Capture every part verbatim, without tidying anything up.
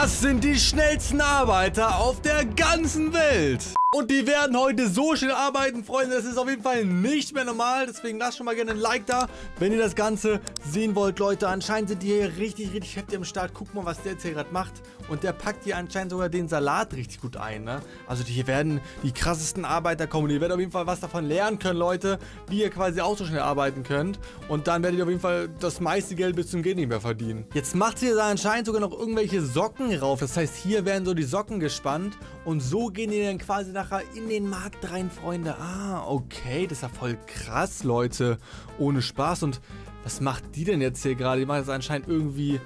Das sind die schnellsten Arbeiter auf der ganzen Welt. Und die werden heute so schnell arbeiten, Freunde. Das ist auf jeden Fall nicht mehr normal. Deswegen lasst schon mal gerne ein Like da, wenn ihr das Ganze sehen wollt, Leute. Anscheinend sind die hier richtig, richtig heftig am Start. Guckt mal, was der jetzt hier gerade macht. Und der packt hier anscheinend sogar den Salat richtig gut ein, ne? Also die hier werden die krassesten Arbeiter kommen. Ihr werdet auf jeden Fall was davon lernen können, Leute, wie ihr quasi auch so schnell arbeiten könnt. Und dann werdet ihr auf jeden Fall das meiste Geld bis zum Geht nicht mehr verdienen. Jetzt macht sie da anscheinend sogar noch irgendwelche Socken rauf. Das heißt, hier werden so die Socken gespannt. Und so gehen die dann quasi nachher in den Markt rein, Freunde. Ah, okay. Das ist ja voll krass, Leute. Ohne Spaß. Und was macht die denn jetzt hier gerade? Die macht das anscheinend irgendwie...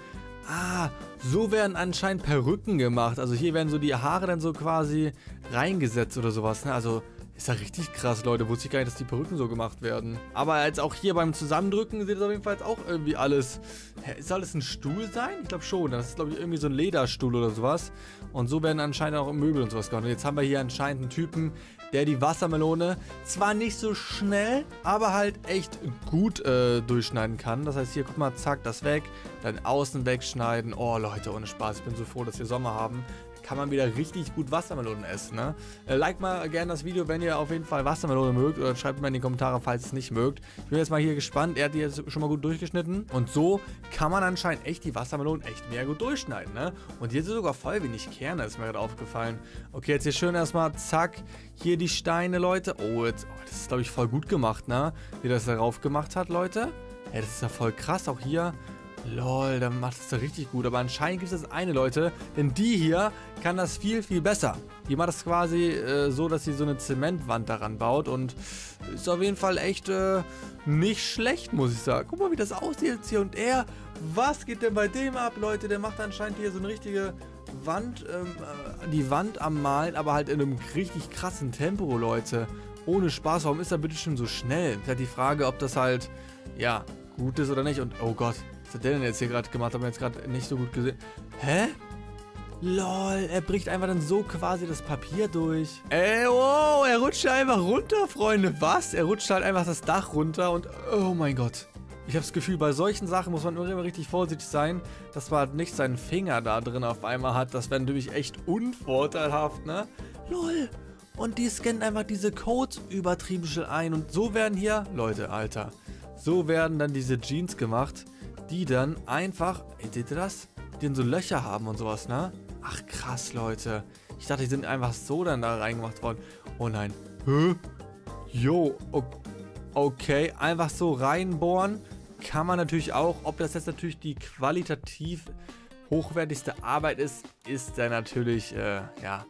Ah, so werden anscheinend Perücken gemacht. Also hier werden so die Haare dann so quasi reingesetzt oder sowas, ne? Also... Ist ja richtig krass, Leute. Wusste ich gar nicht, dass die Perücken so gemacht werden. Aber jetzt auch hier beim Zusammendrücken seht ihr auf jeden Fall auch irgendwie alles. Hä, soll das ein Stuhl sein? Ich glaube schon. Das ist, glaube ich, irgendwie so ein Lederstuhl oder sowas. Und so werden anscheinend auch Möbel und sowas gemacht. Und jetzt haben wir hier anscheinend einen Typen, der die Wassermelone zwar nicht so schnell, aber halt echt gut äh, durchschneiden kann. Das heißt, hier, guck mal, zack, das weg. Dann außen wegschneiden. Oh, Leute, ohne Spaß. Ich bin so froh, dass wir Sommer haben. Kann man wieder richtig gut Wassermelonen essen, ne? Äh, like mal gerne das Video, wenn ihr auf jeden Fall Wassermelone mögt. Oder schreibt mal in die Kommentare, falls ihr es nicht mögt. Ich bin jetzt mal hier gespannt. Er hat die jetzt schon mal gut durchgeschnitten. Und so kann man anscheinend echt die Wassermelonen echt mehr gut durchschneiden, ne? Und hier sind sogar voll wenig Kerne, ist mir gerade aufgefallen. Okay, jetzt hier schön erstmal, zack, hier die Steine, Leute. Oh, jetzt, oh das ist, glaube ich, voll gut gemacht, ne? Wie das da rauf gemacht hat, Leute. Ja, das ist ja voll krass, auch hier... Lol, dann macht es da richtig gut. Aber anscheinend gibt es das eine, Leute. Denn die hier kann das viel, viel besser. Die macht das quasi äh, so, dass sie so eine Zementwand daran baut. Und ist auf jeden Fall echt äh, nicht schlecht, muss ich sagen. Guck mal, wie das aussieht jetzt hier. Und er, was geht denn bei dem ab, Leute? Der macht anscheinend hier so eine richtige... Wand, ähm, die Wand am Malen, aber halt in einem richtig krassen Tempo, Leute. Ohne Spaß, warum ist er bitte schon so schnell? Ist halt die Frage, ob das halt, ja, gut ist oder nicht. Und, oh Gott, was hat der denn jetzt hier gerade gemacht? Haben wir jetzt gerade nicht so gut gesehen. Hä? Lol, er bricht einfach dann so quasi das Papier durch. Ey, wow, er rutscht einfach runter, Freunde. Was? Er rutscht halt einfach das Dach runter und, oh mein Gott. Ich habe das Gefühl, bei solchen Sachen muss man immer richtig vorsichtig sein, dass man halt nicht seinen Finger da drin auf einmal hat. Das wäre natürlich echt unvorteilhaft, ne? Lol. Und die scannen einfach diese Codes übertrieben schnell ein. Und so werden hier, Leute, Alter, so werden dann diese Jeans gemacht, die dann einfach, ey, seht ihr das? Die dann so Löcher haben und sowas, ne? Ach, krass, Leute. Ich dachte, die sind einfach so dann da reingemacht worden. Oh nein. Hä? Jo, okay. Okay, einfach so reinbohren kann man natürlich auch. Ob das jetzt natürlich die qualitativ hochwertigste Arbeit ist, ist dann natürlich, äh, ja,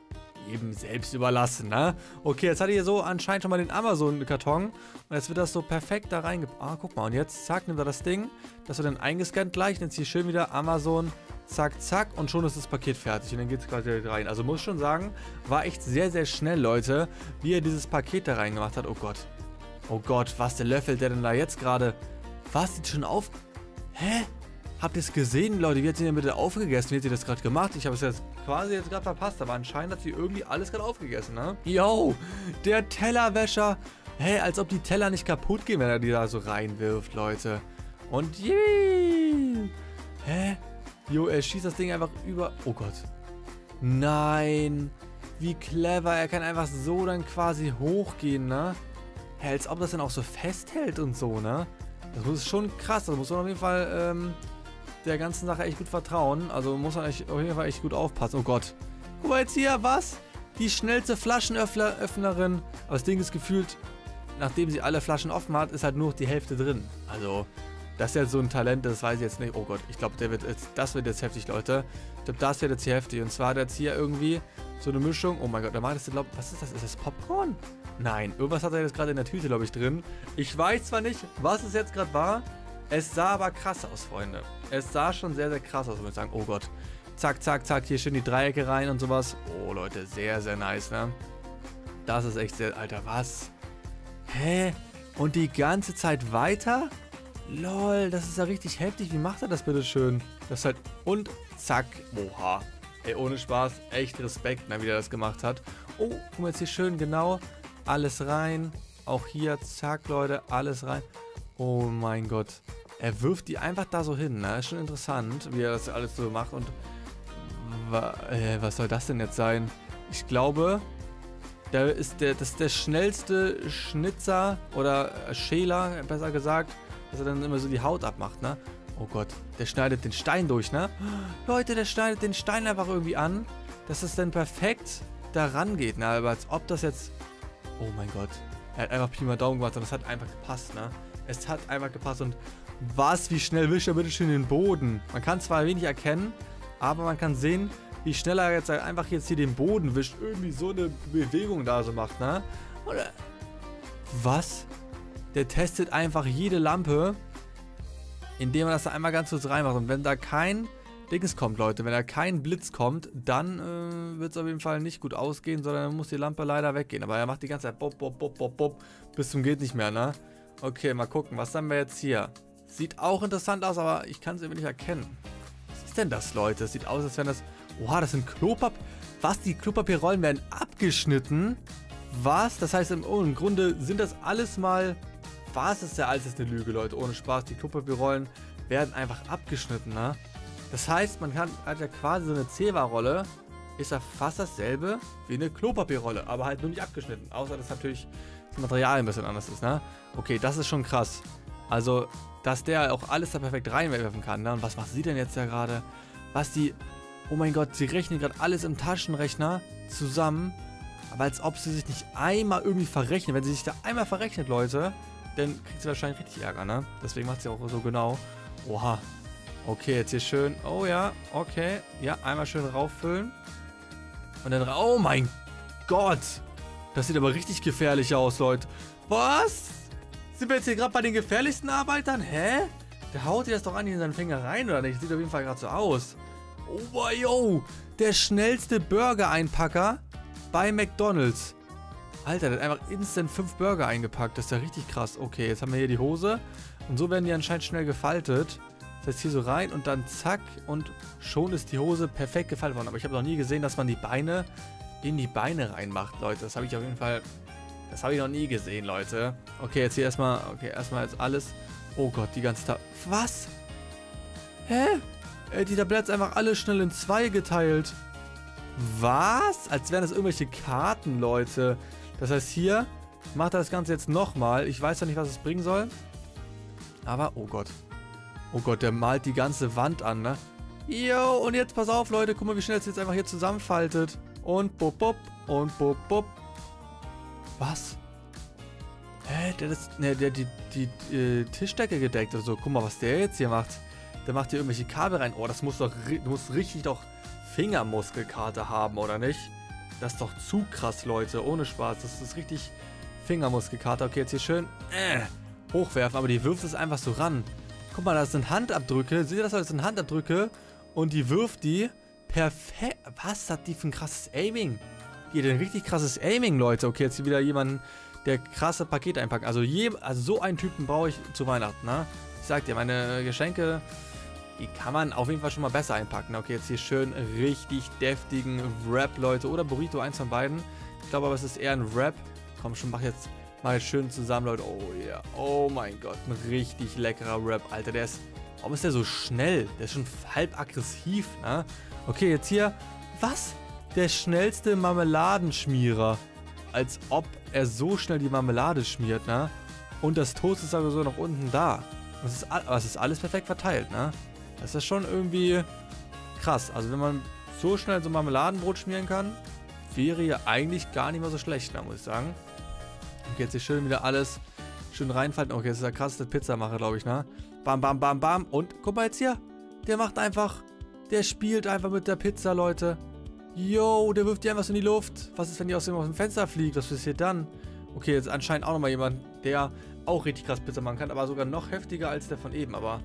eben selbst überlassen, ne? Okay, jetzt hat ihr so anscheinend schon mal den Amazon-Karton. Und jetzt wird das so perfekt da reingebracht. Ah, guck mal, und jetzt, zack, nimmt er das Ding. Das wird dann eingescannt gleich. Jetzt hier schön wieder Amazon, zack, zack. Und schon ist das Paket fertig. Und dann geht es quasi direkt rein. Also muss schon sagen, war echt sehr, sehr schnell, Leute, wie er dieses Paket da reingemacht hat. Oh Gott. Oh Gott, was der Löffel, der denn da jetzt gerade... Was, sieht schon auf... Hä? Habt ihr es gesehen, Leute? Wie hat sie denn bitte aufgegessen? Wie hat sie das gerade gemacht? Ich habe es jetzt quasi jetzt gerade verpasst, aber anscheinend hat sie irgendwie alles gerade aufgegessen, ne? Yo, der Tellerwäscher. Hä, als ob die Teller nicht kaputt gehen, wenn er die da so reinwirft, Leute. Und je. Hä? Jo, er schießt das Ding einfach über... Oh Gott. Nein. Wie clever. Er kann einfach so dann quasi hochgehen, ne? Als ob das dann auch so festhält und so, ne? Das ist schon krass. Da muss man auf jeden Fall ähm, der ganzen Sache echt gut vertrauen. Also muss man echt, auf jeden Fall echt gut aufpassen. Oh Gott. Guck mal jetzt hier, was? Die schnellste Flaschenöffnerin. Aber das Ding ist gefühlt, nachdem sie alle Flaschen offen hat, ist halt nur noch die Hälfte drin. Also, das ist jetzt so ein Talent, das weiß ich jetzt nicht. Oh Gott, ich glaube, der wird jetzt, das wird jetzt heftig, Leute. Ich glaube, das wird jetzt hier heftig. Und zwar hat er jetzt hier irgendwie so eine Mischung. Oh mein Gott, da macht das, glaube ich, was ist das? Ist das Popcorn? Nein, irgendwas hat er jetzt gerade in der Tüte, glaube ich, drin. Ich weiß zwar nicht, was es jetzt gerade war. Es sah aber krass aus, Freunde. Es sah schon sehr, sehr krass aus, würde ich sagen. Oh Gott. Zack, zack, zack. Hier schön die Dreiecke rein und sowas. Oh, Leute, sehr, sehr nice, ne? Das ist echt sehr... Alter, was? Hä? Und die ganze Zeit weiter? Lol, das ist ja richtig heftig. Wie macht er das bitte schön? Das ist halt... Und zack. Oha. Ey, ohne Spaß. Echt Respekt, ne, wie er das gemacht hat. Oh, guck mal jetzt hier schön genau... Alles rein. Auch hier, zack, Leute, alles rein. Oh mein Gott. Er wirft die einfach da so hin, ne? Ist schon interessant, wie er das alles so macht und äh, was soll das denn jetzt sein? Ich glaube, da ist der, das ist der schnellste Schnitzer oder Schäler, besser gesagt, dass er dann immer so die Haut abmacht, ne? Oh Gott, der schneidet den Stein durch, ne? Leute, der schneidet den Stein einfach irgendwie an, dass es dann perfekt da rangeht, ne? Aber als ob das jetzt... Oh mein Gott. Er hat einfach Pi mal Daumen gemacht und es hat einfach gepasst, ne? Es hat einfach gepasst und was, wie schnell wischt er bitte schön den Boden? Man kann zwar wenig erkennen, aber man kann sehen, wie schnell er jetzt halt einfach jetzt hier den Boden wischt. Irgendwie so eine Bewegung da so macht, ne? Oder was? Der testet einfach jede Lampe, indem er das da einmal ganz kurz reinmacht. Und wenn da kein Dings kommt, Leute, wenn da kein Blitz kommt, dann äh, wird es auf jeden Fall nicht gut ausgehen, sondern dann muss die Lampe leider weggehen. Aber er macht die ganze Zeit bop, bop, bop, bop, bop, bis zum geht nicht mehr, ne? Okay, mal gucken, was haben wir jetzt hier? Sieht auch interessant aus, aber ich kann es eben nicht erkennen. Was ist denn das, Leute? Es sieht aus, als wären das... Oha, das sind Klopapier... Was? Die Klopapierrollen werden abgeschnitten? Was? Das heißt, im, oh, im Grunde sind das alles mal... Was ist ja alles ist eine Lüge, Leute? Ohne Spaß, die Klopapierrollen werden einfach abgeschnitten, ne? Das heißt, man kann, hat ja quasi so eine Zewa-Rolle, ist ja fast dasselbe wie eine Klopapierrolle, aber halt nur nicht abgeschnitten. Außer, dass natürlich das Material ein bisschen anders ist, ne? Okay, das ist schon krass. Also, dass der auch alles da perfekt reinwerfen kann, ne? Und was macht sie denn jetzt ja gerade? Was die... Oh mein Gott, sie rechnet gerade alles im Taschenrechner zusammen, aber als ob sie sich nicht einmal irgendwie verrechnet. Wenn sie sich da einmal verrechnet, Leute, dann kriegt sie wahrscheinlich richtig Ärger, ne? Deswegen macht sie auch so genau. Oha. Okay, jetzt hier schön. Oh ja, okay. Ja, einmal schön rauffüllen. Und dann... Oh mein Gott! Das sieht aber richtig gefährlich aus, Leute. Was? Sind wir jetzt hier gerade bei den gefährlichsten Arbeitern? Hä? Der haut dir das doch an in seinen Finger rein, oder nicht? Sieht auf jeden Fall gerade so aus. Oh, wow, yo. Der schnellste Burger-Einpacker bei McDonald's. Alter, der hat einfach instant fünf Burger eingepackt. Das ist ja richtig krass. Okay, jetzt haben wir hier die Hose. Und so werden die anscheinend schnell gefaltet. Das heißt, hier so rein und dann zack. Und schon ist die Hose perfekt gefaltet worden. Aber ich habe noch nie gesehen, dass man die Beine in die Beine reinmacht, Leute. Das habe ich auf jeden Fall... Das habe ich noch nie gesehen, Leute. Okay, jetzt hier erstmal... Okay, erstmal jetzt alles. Oh Gott, die ganze Tab... Was? Hä? Äh, die Tablette ist einfach alle schnell in zwei geteilt. Was? Als wären das irgendwelche Karten, Leute. Das heißt, hier macht er das Ganze jetzt nochmal. Ich weiß ja nicht, was es bringen soll. Aber, oh Gott. Oh Gott, der malt die ganze Wand an, ne? Jo, und jetzt pass auf, Leute. Guck mal, wie schnell es jetzt einfach hier zusammenfaltet. Und bop, bop. Und bop, bop. Was? Hä? Der ist, ne, der die, die, die äh, Tischdecke gedeckt oder so. Guck mal, was der jetzt hier macht. Der macht hier irgendwelche Kabel rein. Oh, das muss doch, du musst richtig doch Fingermuskelkater haben, oder nicht? Das ist doch zu krass, Leute. Ohne Spaß. Das ist richtig Fingermuskelkater. Okay, jetzt hier schön äh, hochwerfen. Aber die wirft es einfach so ran. Guck mal, das sind Handabdrücke. Seht ihr das? Das sind Handabdrücke. Und die wirft die perfekt. Was hat die für ein krasses Aiming? Die hat ein richtig krasses Aiming, Leute. Okay, jetzt hier wieder jemanden, der krasse Pakete einpackt. Also, je, also so einen Typen brauche ich zu Weihnachten, ne? Ich sag dir, meine Geschenke... Die kann man auf jeden Fall schon mal besser einpacken. Okay, jetzt hier schön richtig deftigen Wrap, Leute. Oder Burrito, eins von beiden. Ich glaube aber, es ist eher ein Wrap. Komm schon, mach jetzt mal schön zusammen, Leute. Oh ja, yeah. Oh mein Gott. Ein richtig leckerer Wrap, Alter. Der ist... Warum ist der so schnell? Der ist schon halb aggressiv, ne? Okay, jetzt hier... Was? Der schnellste Marmeladenschmierer. Als ob er so schnell die Marmelade schmiert, ne? Und das Toast ist aber so noch unten da. Das ist, das ist alles perfekt verteilt, ne? Das ist schon irgendwie krass. Also wenn man so schnell so Marmeladenbrot schmieren kann, wäre ja eigentlich gar nicht mal so schlecht, da muss ich sagen. Okay, jetzt hier schön wieder alles schön reinfalten. Okay, das ist der krasseste Pizzamacher, glaube ich, ne? Bam, bam, bam, bam. Und guck mal jetzt hier. Der macht einfach, der spielt einfach mit der Pizza, Leute. Yo, der wirft die einfach so in die Luft. Was ist, wenn die aus dem, aus dem Fenster fliegt? Was passiert dann? Okay, jetzt anscheinend auch nochmal jemand, der auch richtig krass Pizza machen kann, aber sogar noch heftiger als der von eben, aber...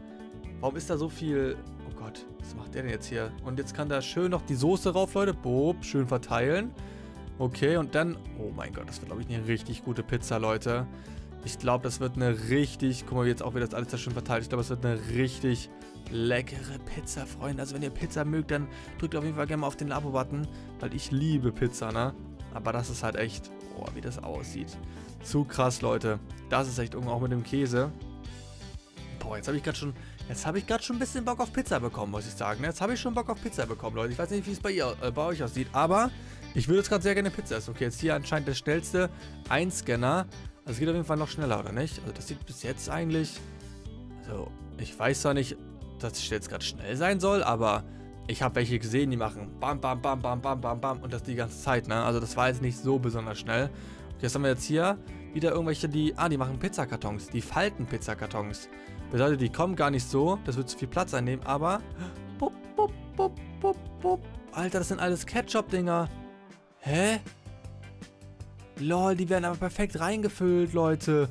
Warum ist da so viel... Oh Gott, was macht der denn jetzt hier? Und jetzt kann da schön noch die Soße rauf, Leute. Boop, schön verteilen. Okay, und dann... Oh mein Gott, das wird, glaube ich, eine richtig gute Pizza, Leute. Ich glaube, das wird eine richtig... Guck mal, wie jetzt auch wieder das alles da schön verteilt. Ich glaube, das wird eine richtig leckere Pizza, Freunde. Also, wenn ihr Pizza mögt, dann drückt auf jeden Fall gerne mal auf den Abo-Button, weil ich liebe Pizza, ne? Aber das ist halt echt... Oh, wie das aussieht. Zu krass, Leute. Das ist echt irgendwo auch mit dem Käse. Boah, jetzt habe ich gerade schon... Jetzt habe ich gerade schon ein bisschen Bock auf Pizza bekommen, muss ich sagen. Jetzt habe ich schon Bock auf Pizza bekommen, Leute. Ich weiß nicht, wie es bei, ihr, äh, bei euch aussieht, aber ich würde jetzt gerade sehr gerne Pizza essen. Okay, jetzt hier anscheinend der schnellste Einscanner. Also es geht auf jeden Fall noch schneller, oder nicht? Also das sieht bis jetzt eigentlich... Also ich weiß zwar nicht, dass es jetzt gerade schnell sein soll, aber ich habe welche gesehen, die machen bam, bam, bam, bam, bam, bam, bam und das die ganze Zeit, ne? Also das war jetzt nicht so besonders schnell. Okay, jetzt haben wir jetzt hier wieder irgendwelche, die... Ah, die machen Pizzakartons. Die falten Pizzakartons. Bedeutet, die kommen gar nicht so. Das wird zu viel Platz einnehmen, aber... Bup, bup, bup, bup, bup. Alter, das sind alles Ketchup-Dinger. Hä? Lol, die werden aber perfekt reingefüllt, Leute.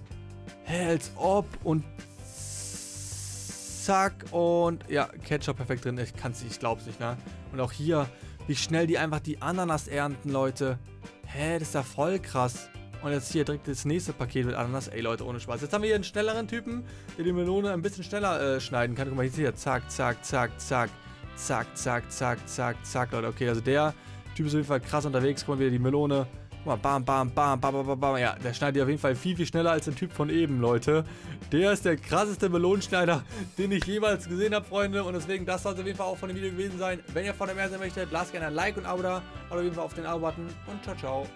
Hä, als ob. Und zack. Und ja, Ketchup perfekt drin. Ich kann's nicht, ich glaub's nicht, ne? Und auch hier, wie schnell die einfach die Ananas ernten, Leute. Hä, das ist ja voll krass. Und jetzt hier direkt das nächste Paket mit Ananas. Ey, Leute, ohne Spaß. Jetzt haben wir hier einen schnelleren Typen, der die Melone ein bisschen schneller äh, schneiden kann. Guck mal, jetzt hier. Zack, zack, zack, zack. Zack, zack, zack, zack, zack, Leute. Okay, also der Typ ist auf jeden Fall krass unterwegs. Guck mal, wieder die Melone. Guck mal, bam, bam, bam, bam, bam, bam, bam. Ja, der schneidet auf jeden Fall viel, viel schneller als der Typ von eben, Leute. Der ist der krasseste Melonenschneider, den ich jemals gesehen habe, Freunde. Und deswegen, das soll es auf jeden Fall auch von dem Video gewesen sein. Wenn ihr von dem mehr sehen möchtet, lasst gerne ein Like und ein Abo da. Oder auf jeden Fall auf den Abo-Button. Und ciao, ciao.